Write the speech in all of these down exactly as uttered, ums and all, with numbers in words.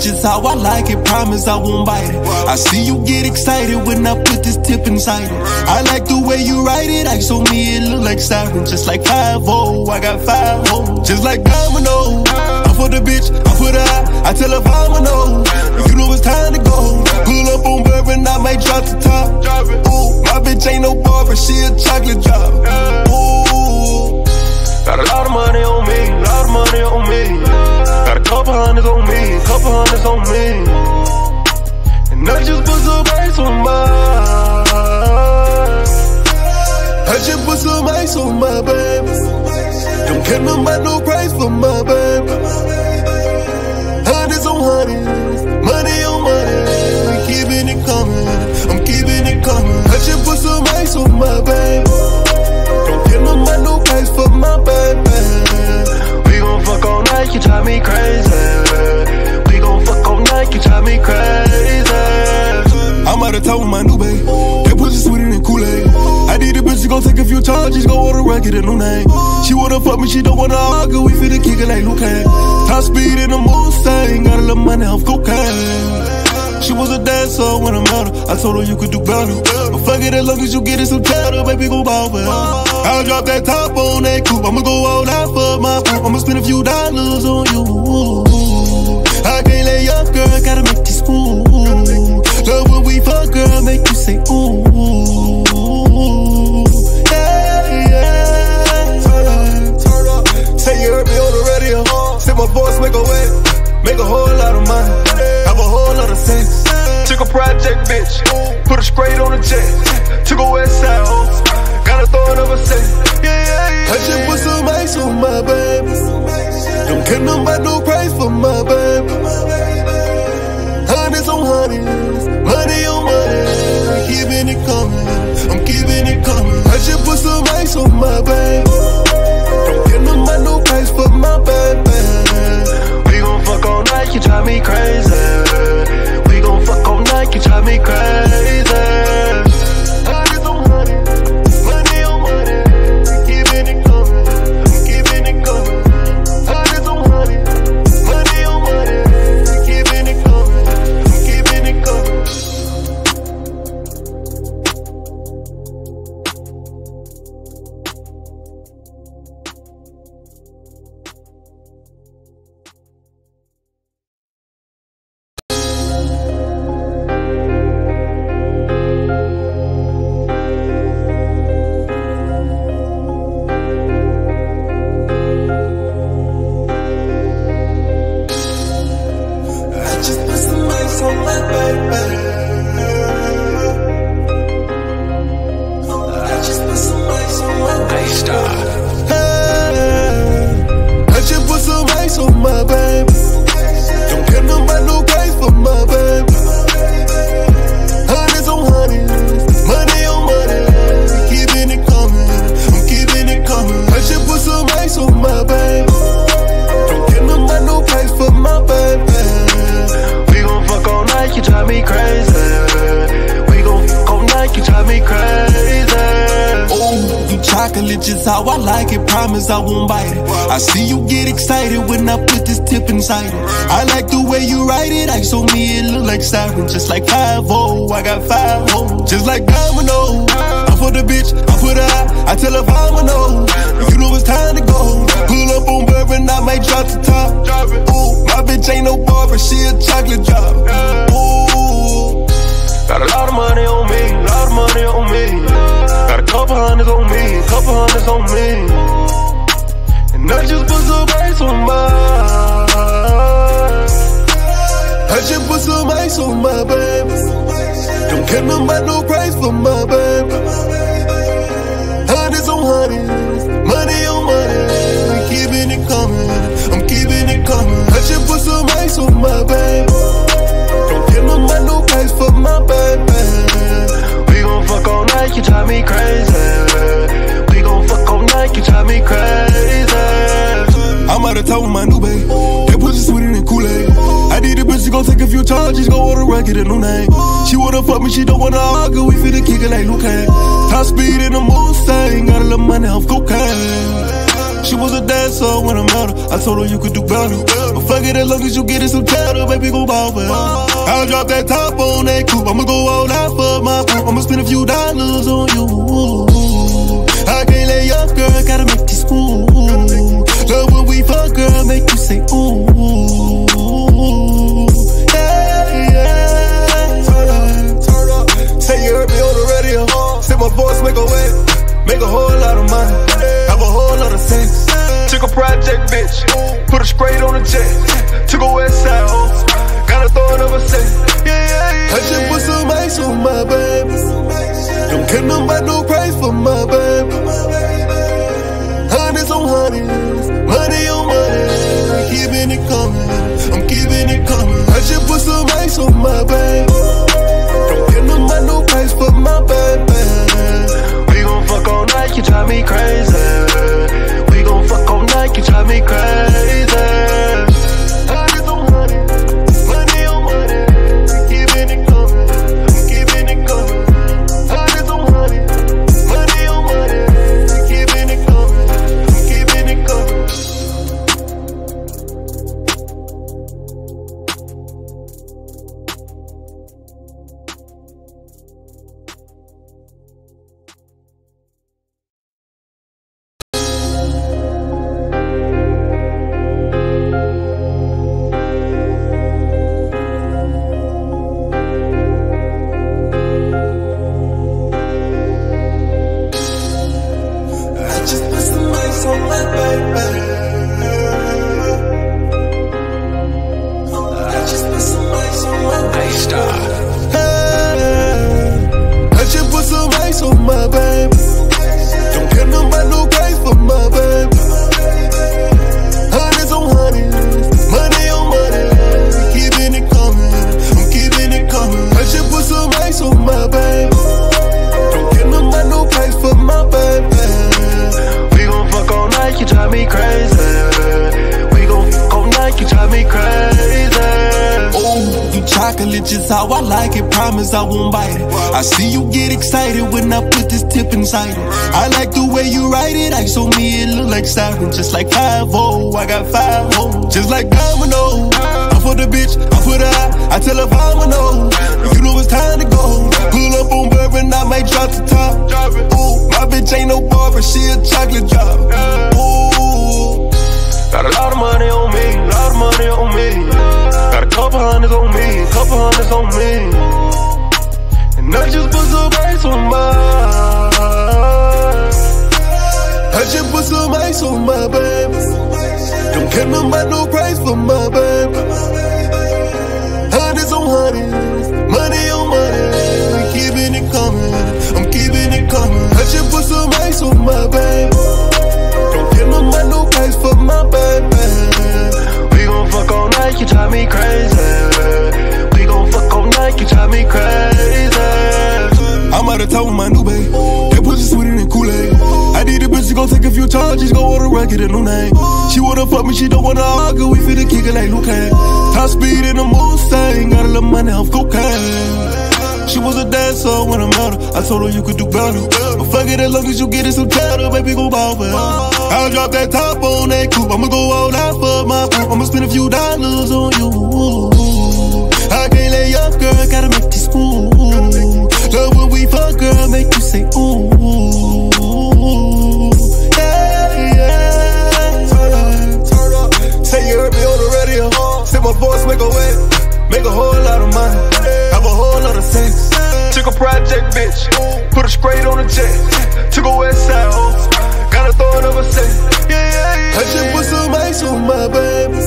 Just how I like it, promise I won't bite it. I see you get excited when I put this tip inside it. I like the way you write it, I saw me, it look like siren. Just like five oh, I got five oh. Just like domino, I put the bitch, I put her out, I tell her domino. You know it's time to go, pull up on Bourbon, I might drop the top. Ooh, my bitch ain't no Barbie, she a chocolate drop. Ooh, got a lot of money on me, a lot of money on me. Got a couple hundreds on me, couple hundreds on me. And I just put some ice on my, I just put some ice on my baby. Don't care no mind, no price for my baby. Hundreds on hundreds, money on money. I'm keeping it coming, I'm keeping it coming. I just put some ice on my baby. Don't care no mind, no price for my baby. Fuck all night, you drive me crazy. We gon' fuck all night, you drive me crazy. I'm out of town with my new babe. That pussy sweeter than Kool-Aid. I need a bitch, she gon' take a few charges, gon' order a record and no name. She wanna fuck me, she don't wanna argue. We finna kick it like Luke. Top speed in the Mustang, got a little money off cocaine. She was a dancer when I'm out. I told her you could do better, but fuck it, as long as you get it some cheddar, baby, go ball with her. I'll drop that top on that coupe, I'ma go all out for my coupe. I'ma spend a few dollars on you. I can't lay up, girl, gotta make this move. Love when we fuck, girl, make you say ooh. Yeah, yeah. Turn up. Say you heard me on the radio. Say my voice make a way, make a whole lot of money. Took a project, bitch. Put her straight on a jet. Took a west side, oh. Got a thorn of a set. Yeah, yeah, yeah. I just put some ice on my baby. Don't care no about no price for my baby. Hundreds on hundreds, money on money. I'm keeping it coming, I'm keeping it coming. I just put some ice on my baby. Don't care no about no price for my baby. We gon' fuck all night, you drive me crazy. Fuck all night, you drive me crazy. Just how I like it, promise I won't bite it. I see you get excited when I put this tip inside it. I like the way you write it, I saw me, it look like siren. Just like five oh, I got five oh. Just like domino, I put the bitch, I put her out, I tell her domino. You know it's time to go, pull up on Bourbon, I might drop the top. Ooh, my bitch ain't no Barbie, she a chocolate drop. Ooh, got a lot of money on me, a lot of money on me. Got a couple hundreds on me, couple hundreds on me. And I just put some ice on my, I just put some ice on my baby. Don't care no about no price for my baby. Hundreds on hundreds, out with my new babe. That pussy sweeter than Kool-Aid. I need a bitch to go take a few charges, go order a get a new name. She wanna fuck me, she don't wanna argue. We finna kick it like Luke. Top speed in the Mustang, got a little money off cocaine. She was a dancer when I'm out. I told her you could do better, but fuck it, as long as you get it some cheddar, baby, go ball for her. I'll drop that top on that coupe. I'ma go all out for my poop. I'ma spend a few dollars on you. I can't lay up, girl, gotta make this cool. Love when we fuck, girl, make you say ooh. Yeah, yeah. Turn up, turn up. Say you heard me on the radio. Say my voice make a way, make a whole lot of money. Took a project, bitch. Put her straight on the jet. Took her west side, oh. Gotta throw another set. Yeah, yeah, yeah. I just put some ice on my baby. Don't care nothing about no price for my baby. Hundreds on hundreds, money on money. I'm keeping it coming, I'm keeping it coming. I just put some ice on my baby. Don't care nothing about no price for my baby. We gon' fuck all night, you drive me crazy. Fuck all night, you drive me crazy. Just like five oh, I got five oh. Just like domino, I put the bitch, I put her out. I tell her domino, you know it's time to go. Pull up on Bourbon, I might drop the top. Ooh, my bitch ain't no Barbie, she a chocolate drop. Ooh, got a lot of money on me, a lot of money on me. Got a couple hundreds on me, a couple hundreds on me. And I just put some ice on mine. I just put some ice on my baby. Don't care nothing about no price for my baby. Hundreds on hundreds, money on money. I'm keeping it coming, I'm keeping it coming. I just put some ice on my baby. Don't care nothing about no price for my baby. We gon' fuck all night, you drive me crazy. We gon' fuck all night, you drive me crazy. I'm out of town with my new babe. That pussy sweeter than Kool-Aid. I need a bitch to go take a few charges, go order a get a new name. She wanna fuck me, she don't wanna argue. We finna kick it like Luke. Top speed in the Mustang, got a little money off cocaine. She was a dancer when I'm out. I told her you could do better, but fuck it, as long as you get it some cheddar, baby, go ball for her. I'll drop that top on that coupe. I'ma go all out for my poop. I'ma spend a few dollars on you. I can't lay up, girl, gotta make this cool. Love when we fuck, girl, make you say ooh. Yeah, yeah. Turn up, turn up. Say you heard me on the radio. Say my voice make a way, make a whole lot of money, have a whole lot of sex. Took a project, bitch. Put her straight on the jet. Took her west side, oh. Gotta throw another set. Yeah, yeah, yeah. I just put some ice on my baby.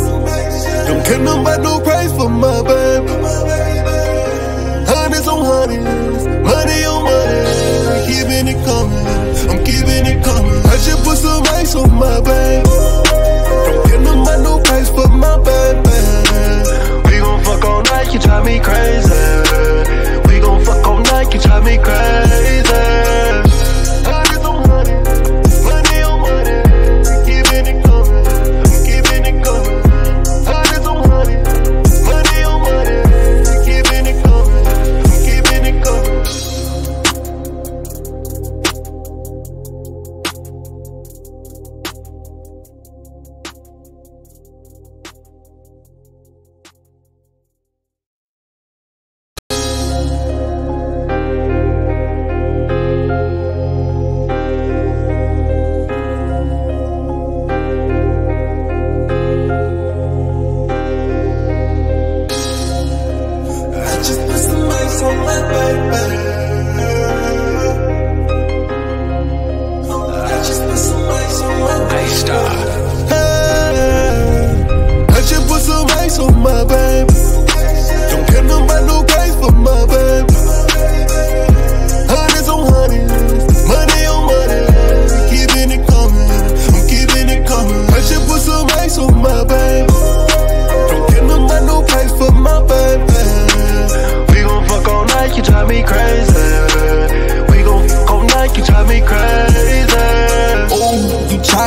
Don't care nothing about no price for my baby. Hundreds on hundreds, money on money. I'm keeping it coming, I'm keeping it coming. I just put some ice on my baby. Don't care nothing about no price for my baby. We gon' fuck all night, you drive me crazy. We gon' fuck all night, you drive me crazy. Hundreds on hundreds, money on money. I'm keeping it coming, I'm keeping it coming.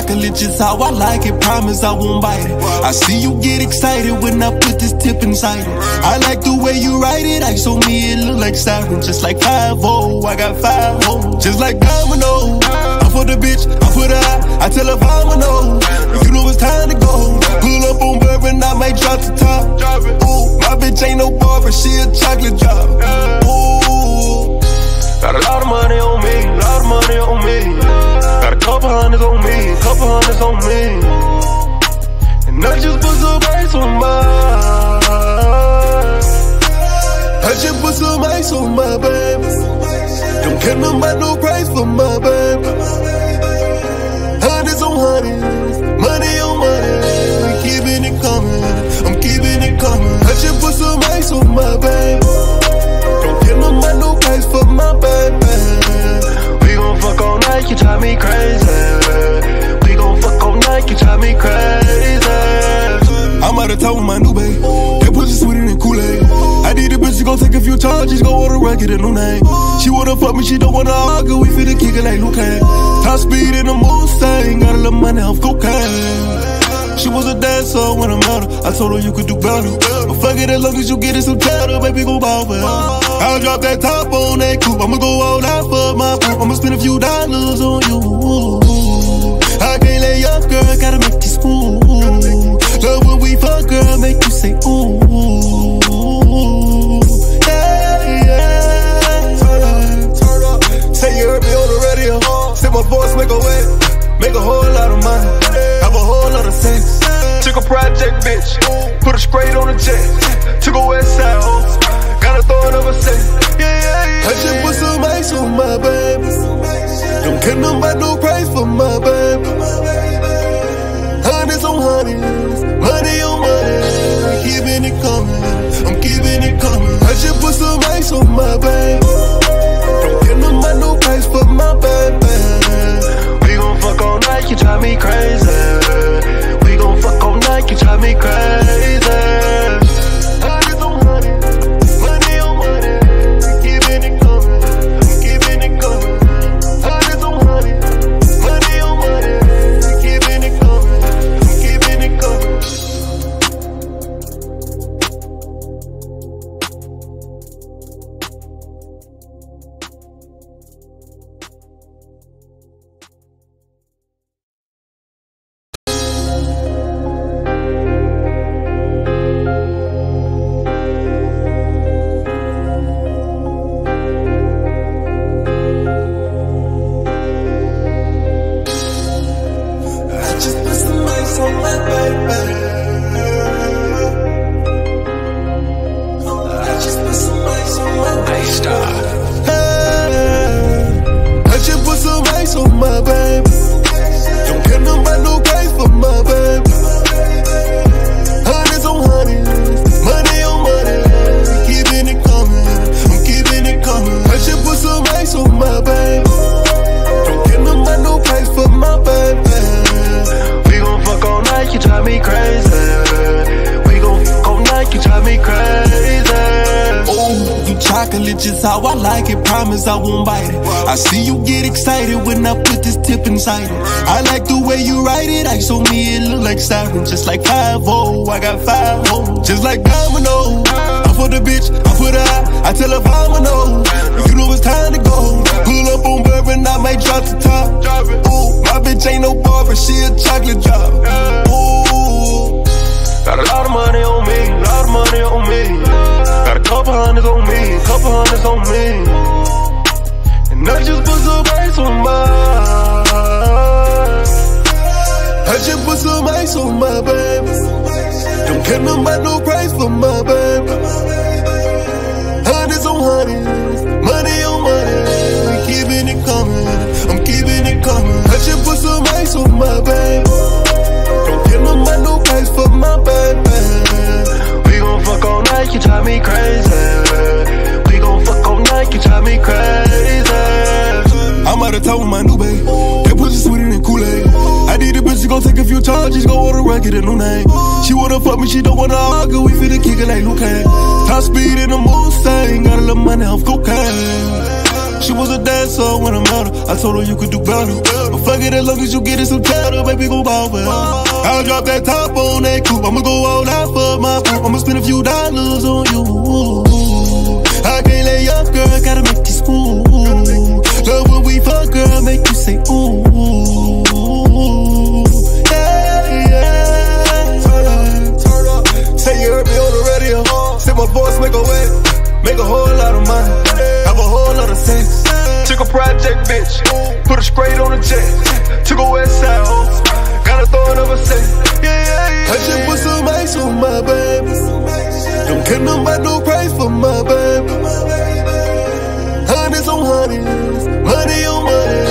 chocolate just how I like it, promise I won't bite it. I see you get excited when I put this tip inside it. I like the way you write it, I saw me, it look like siren. Just like five oh, I got five oh. Just like domino, I put the bitch, I put her out, I tell her domino. You know it's time to go, pull up on Bourbon, I might drop the top. Ooh, my bitch ain't no Barbie, she a chocolate drop. Ooh, got a lot of money on me, a lot of money on me. Got a couple hundreds on me, a couple hundreds on me. And I just put some ice on mine, I just put some ice on my baby. Don't get no mind, no price for my baby. Hundreds on hundreds, money on money. I'm keeping it coming, I'm keeping it coming. I just put some ice on my baby. Don't get no mind, no price for my baby. We gon' fuck all night, you drive me crazy. We gon' fuck all night, you drive me crazy. I'm out of town with my new babe, that pussy sweeter than Kool-Aid. I need a bitch, she gon' take a few charges, gon' order a record and no name. She wanna fuck me, she don't wanna argue, we finna kick it like Luke. Top speed in the Mustang, got a little money off cocaine. She was a dancer when I'm out. I told her you could do better, but fuck it, as long as you get it some cheddar, baby, go ball for her. I'll drop that top on that coupe, I'ma go all out for my coupe. I'ma spend a few dollars on you. I can't lay up, girl, gotta make you smooth. Love when we fuck, girl, make you say ooh. Yeah, yeah. Turn up, turn up. Say you heard me on the radio. Say my voice make a way, make a whole lot of money. Took a project, bitch, put her straight on a jet. Took a west side, oh, got a thorn of a set. Yeah, yeah, yeah. I just put some ice on my baby. Don't get no mind, no price for my baby. Hundreds on hundreds, money on money. I'm keeping it coming, I'm keeping it coming. I just put some ice on my baby. Don't get no mind, no price for my baby. We gon' fuck all night, you drive me crazy. You drive me crazy. Just how I like it, promise I won't bite it. I see you get excited when I put this tip inside it. I like the way you write it, I saw me, it look like siren. Just like five oh, I got five oh. Just like domino, I put the bitch, I put her out, I tell her domino. You know it's time to go, pull up on Bourbon, I might drop the top. Ooh, my bitch ain't no Barbie, she a chocolate drop. Ooh, got a lot of money on me, a lot of money on me. Got a couple hundreds on me, couple hundreds on me. And I just put some ice on mine, I just put some ice on my baby. Don't get no mind, no price for my baby. Hundreds on hundreds, money on money. I'm keeping it coming, I'm keeping it coming. I just put some ice on my baby. Don't get no mind, no price for my baby. Fuck all night, you drive me crazy. We gon' fuck all night, you drive me crazy. I'm out of town with my new babe, that pussy sweeter than Kool-Aid. I need a bitch, she gon' take a few charges, gon' order a record and no name. She wanna fuck me, she don't wanna argue, we finna kick it like Luke. Top speed in the Mustang, got a little money off cocaine. She was a dancer when I'm out. I told her you could do better, but Fuck it, as long as you get it some cheddar, baby, gon' ball well. I'll drop that top on that coupe. I'ma go all out for my group. I'ma spend a few dollars on you. I can't lay up, girl, gotta make you school. Love when we fuck, girl, make you say ooh. My voice make a wet, make a whole lot of money, have a whole lot of sex. Took a project, bitch, put her straight on the jet. Took a west side, oh, gotta throw another set. Yeah, yeah, yeah. I just put some ice on my baby. Don't care nobody, no price for my baby. Hundreds on hundreds, money on money.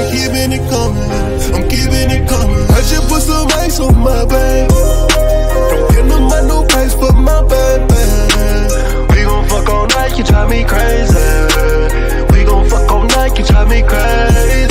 I'm keeping it coming, I'm keeping it coming. I just put some ice on my baby. Don't care nobody, no price for my baby. We gon' fuck all night, you drive me crazy. We gon' fuck all night, you drive me crazy.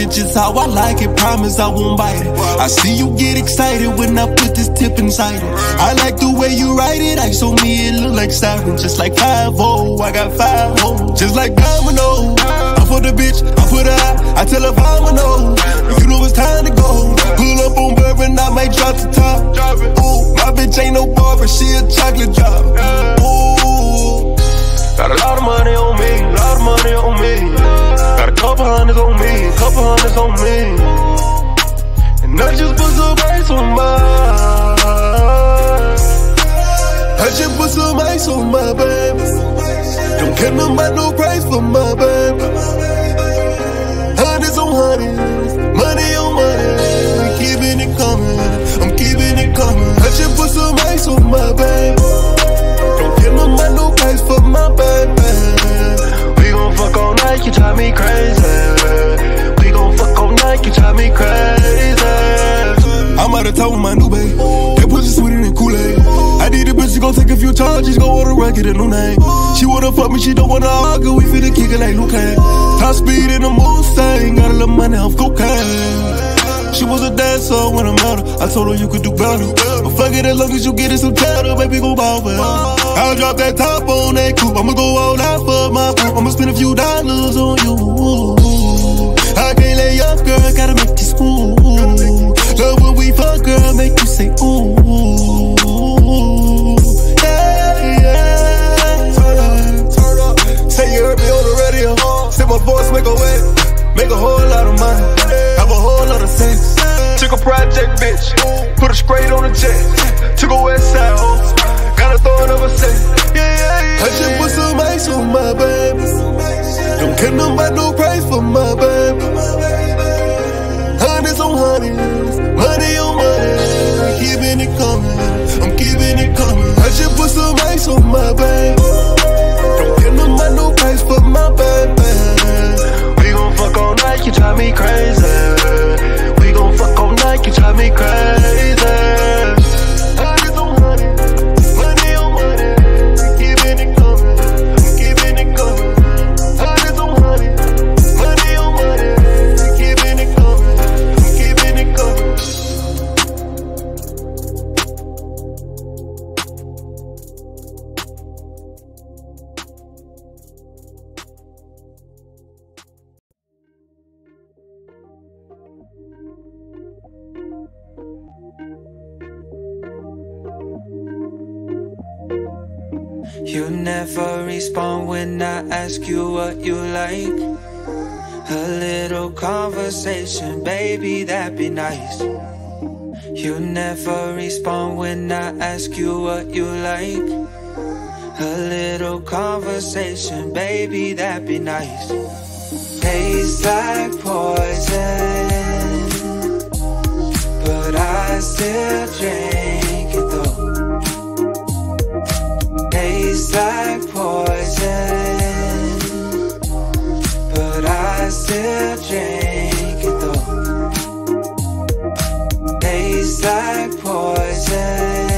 it just how I like it. Promise I won't bite it. I see you get excited when I put this tip inside it. I like the way you write it. Ice on me, it look like siren. Just like five oh, I got five oh. Just like domino, I put the bitch, I put her out. I tell her domino, you know it's time to go. Pull up on Bourbon, I might drop the top. Ooh, my bitch ain't no barber, she a chocolate drop. Ooh, got a lot of money on me, a lot of money on me. Got a couple hundreds on me, couple hundreds on me. And I just put some ice on my, I just put some ice on my baby. Don't get no mind, no price for my baby. Hundreds on hundreds, money on money. I'm keeping it coming, I'm keeping it coming. I just put some ice on my baby. Don't get no mind, no price for my baby. We gon' fuck all night, you drive me crazy. We gon' fuck all night, you drive me crazy. I'm out of town with my new babe. That pussy sweeter than Kool-Aid. I need a bitch, she gon' take a few charges, gon' order a record, a new name. She wanna fuck me, she don't wanna argue, we finna kick it like Luke. Top speed in the Mustang, got a little money off cocaine. She was a dancer when I'm out. I told her you could do better, but fuck it, as long as you get it some cheddar, baby, go ball with her. I'll drop that top on that coupe. I'ma go all out for my coupe. I'ma spend a few dollars on you. I can't lay up, girl, gotta make you school. Love when we fuck, girl, make you say ooh. Yeah, yeah. Turn up, turn up. Say you heard me on the radio. Say my voice make a way, make a whole lot of money. A whole lot of sex. Took a project, bitch. Put her straight on the jet. Took a west side, oh. Gotta throw another set. Yeah, yeah, yeah. I just put some ice on my baby. Don't get no mind, no price for my baby. Hundreds on hundreds, money on money. I'm keeping it coming, I'm keeping it coming. I just put some ice on my baby. Don't get no mind, no price for my baby. We gon' fuck all night, you drive me crazy. We gon' fuck all night, you drive me crazy. You never respond when I ask you what you like. A little conversation, baby, that'd be nice. You never respond when I ask you what you like. A little conversation, baby, that'd be nice. Tastes like poison, but I still drink it though. Tastes like poison, but I still drink it though. Tastes like poison,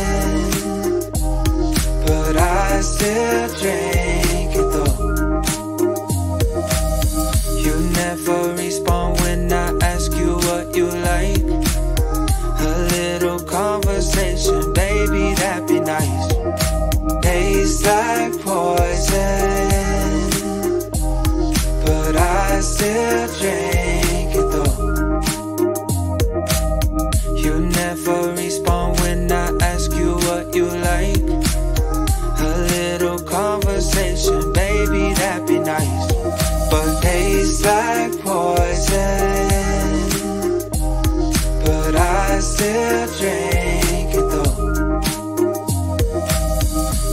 but I still drink it though. You never respond when I ask you what you like. A little conversation, baby, that'd be nice. Tastes like poison, but I still drink it though. You never respond when I ask you what you like. A little conversation, baby, that'd be nice. But tastes like poison, but I still drink it though.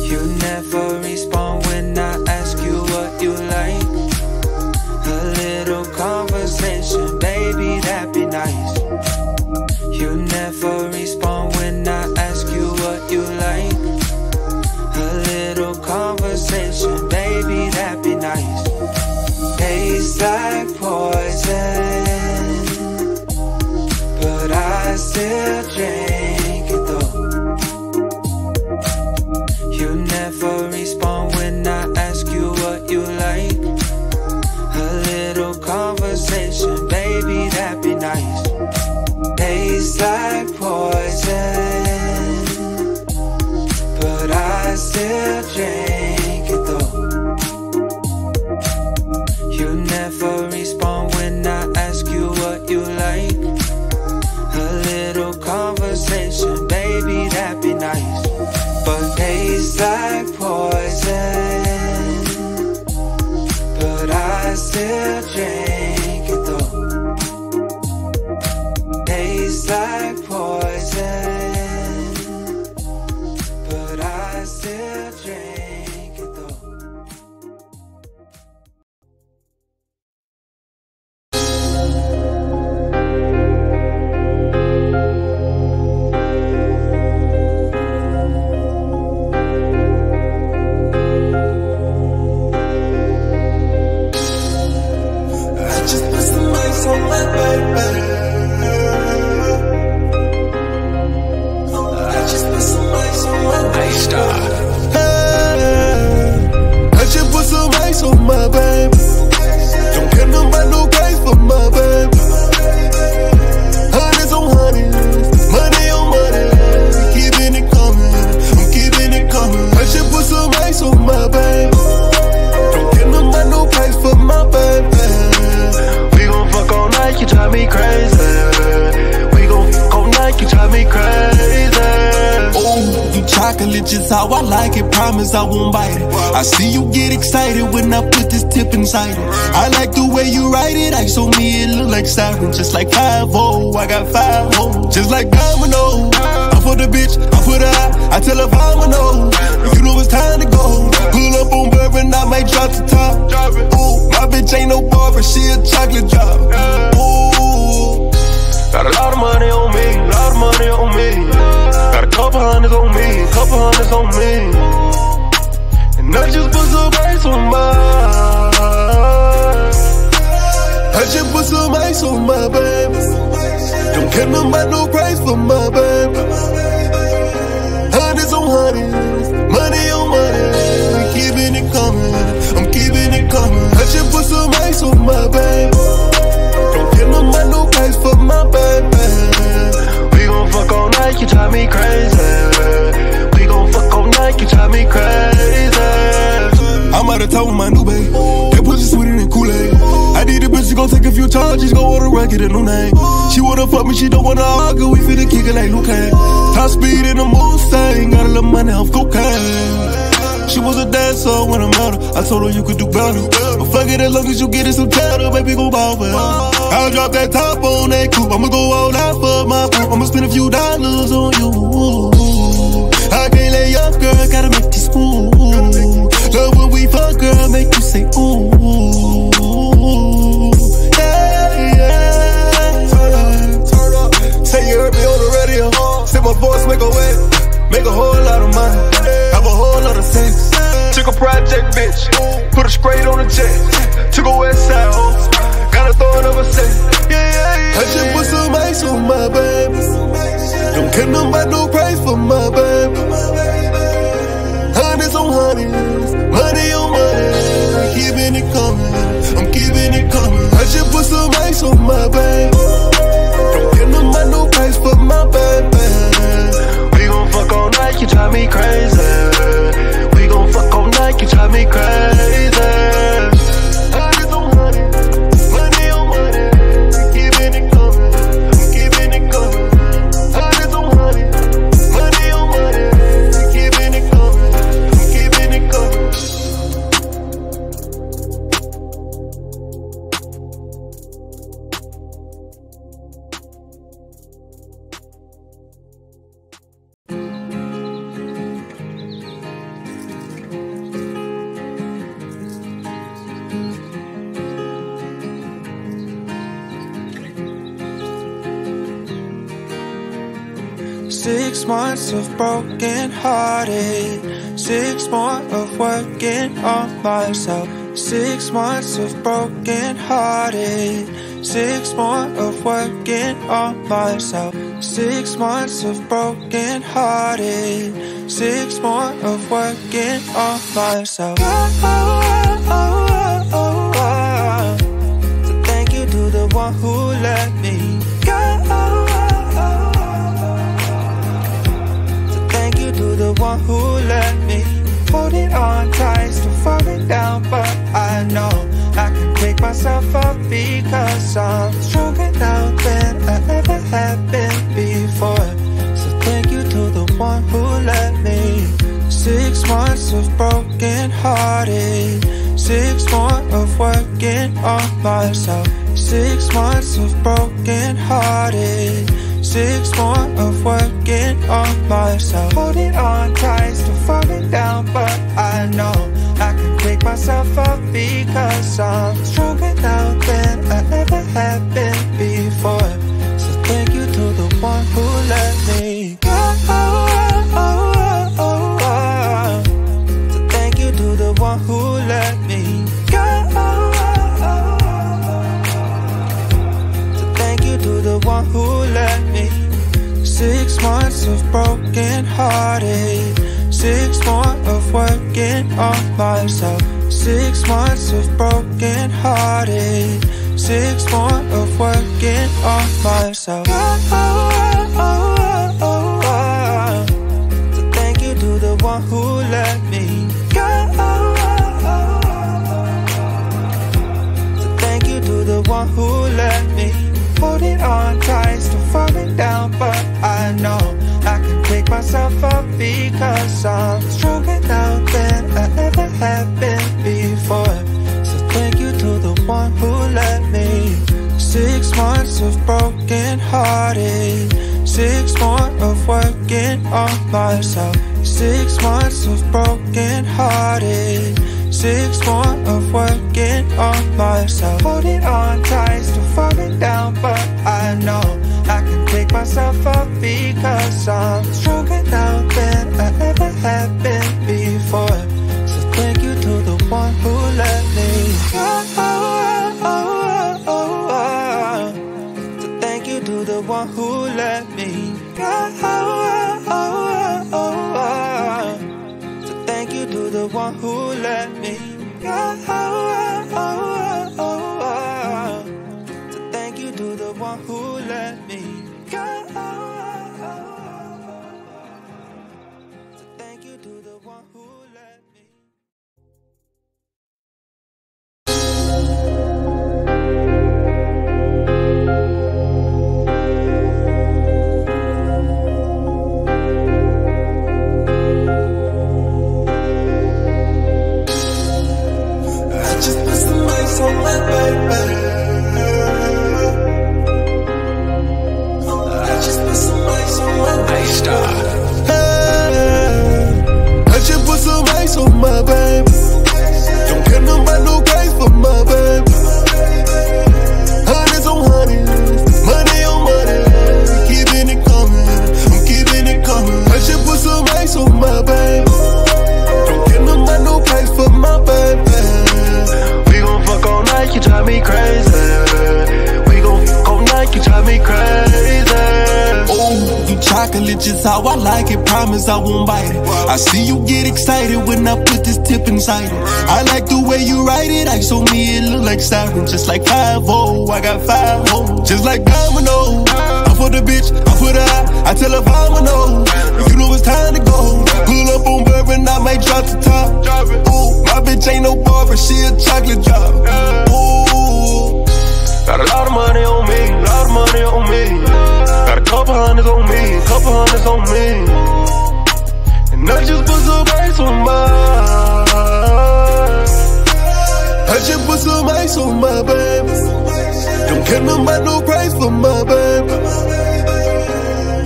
You never respond when I ask you what you like. A little conversation, baby, that'd be nice. You never respond when I ask you what you like. A little conversation, baby, that'd be nice. Tastes like poison, but I still drink. drink it though. You never respond when I ask you what you like. A little conversation, baby, that'd be nice. But tastes like poison, but I still drink it though. Tastes like poison, but I still drink it though. I just missed the mic so my baby. I just put some ice on my baby. Don't care nobody no price for my baby. Honey's on honey, money on money. I'm keeping it coming, I'm keeping it coming. I just put some ice on my baby. Don't care nobody no price for my baby. We gon' fuck all night, you drive me crazy. We gon' fuck all night, you drive me crazy. Ooh. Chocolate just how I like it, promise I won't bite it. I see you get excited when I put this tip inside it. I like the way you write it, ice on me, it look like siren. Just like five oh, I got five oh. Just like domino, I put the bitch, I put her out, I tell her domino. You know it's time to go, pull up on Bourbon, I might drop the top. Ooh, my bitch ain't no Barbie, she a chocolate drop. Ooh, got a lot of money on me, a lot of money on me. Got a couple hundreds on me, couple hundreds on me. And I just put some ice on my, I just put some ice on my baby. Don't care nobody no price for my baby. Hundreds on hundreds, money on money. I'm keeping it coming, I'm keeping it coming. I just put some ice on my baby. Don't give my mind no price for my baby. We gon' fuck all night, you drive me crazy. We gon' fuck all night, you drive me crazy. I'm out of town with my new babe. That pussy sweeter than Kool-Aid. I need a bitch, she gon' take a few charges, gon' order a get a new name. She wanna fuck me, she don't wanna argue, we finna kick it like Luke. Top speed in the Mustang, got a little money off cocaine. She was a dancer when I'm out. I told her you could do better, but fuck it, as long as you get it some cheddar, baby, go ball for her. I'll drop that top on that coupe, I'ma go all out for my poop. I'ma spend a few dollars on you. I can't lay up, girl, gotta make this move. Love when we fuck, girl, make you say ooh. Yeah, yeah. Turn up, turn up. Say you heard me on the radio. Say my voice make a way. Make a whole lot of money, have a whole lot of sex. Took a project, bitch, put her straight on the jet. Took a west side, oh, gotta throw another set. Yeah, yeah, yeah. I just put some ice on my baby. Don't care nobody no price for my baby. Hundreds on hundreds, money on money. I'm keeping it coming, I'm keeping it coming. I just put some ice on my baby. Don't care nobody no price for my baby. Fuck all night, you drive me crazy. We gon' fuck all night, you drive me crazy. Six months of broken hearted, six more of working on myself. Six months of broken hearted, six more of working on myself. Six months of broken hearted, six more of working on myself. Oh, oh, oh, oh, oh, oh. So thank you to the one who let me go. The one who let me holding on tight, still falling down, but I know I can pick myself up because I'm stronger now than I ever have been before. So thank you to the one who let me. Six months of broken hearted, six more of working on myself. Six months of broken hearted, six more of working on myself. Holding on tight, still falling down, but I know I can pick myself up because I'm stronger now than I ever have been before. So thank you to the one who let me go. Oh, oh, oh, oh, oh. So thank you to the one who let me go. Oh, oh, oh, oh. So thank you to the one who let me. Six months of broken hearted, six more of working on myself. Six months of broken hearted, six more of working on myself. Oh, oh, oh, oh, oh, oh. So thank you to the one who let me go. Oh, oh, oh, oh, oh. So thank you to the one who let me. Holding on tight, still falling down, but I know I can pick myself up because I'm stronger now than I ever have been before. So thank you to the one who let me. Six months of broken hearted, six more of working on myself. Six months of broken hearted, six more of working on myself. Holding on tight, still falling down, but I know I can pick myself up because I'm stronger now than I ever have been before. So thank you to the one who let me go. Oh, oh, oh, oh, oh. So thank you to the one who let me go. Oh, oh, oh, oh, oh. So thank you to the one who let me go. Oh, oh, oh, oh, oh. So thank you to the one who let me go. Oh, oh, oh, oh. So thank you to the one who let me. Just how I like it, promise I won't bite it. I see you get excited when I put this tip inside it. I like the way you write it, I show me it look like siren. Just like five oh, I got five oh. Just like domino, I put the bitch, I put her out, I tell her domino. You know it's time to go, pull up on Bourbon, I might drop the top. Ooh, my bitch ain't no barber, she a chocolate drop. Ooh, got a lot of money on me, a lot of money on me. Got a couple hundreds on me, couple hundreds on me. And I just put some ice on my, I just put some ice on my baby. Don't care about no price for my baby.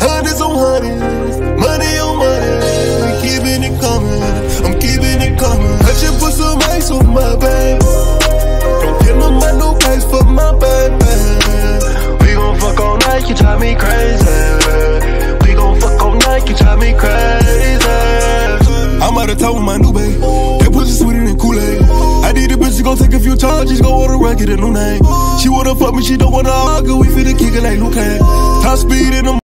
Hundreds on hundreds, money on money. I'm keeping it coming, I'm keeping it coming. I just put some ice on my baby. Don't care about no price for my baby. Fuck all night, you drive me crazy. We gon' fuck all night, you drive me crazy. I'm out of town with my new babe. That pussy sweeter than Kool-Aid. I need a bitch, she gon' take a few charges, gon' order a record, a new name. She wanna fuck me, she don't wanna argue, we finna kick it like Luke. Top speed in the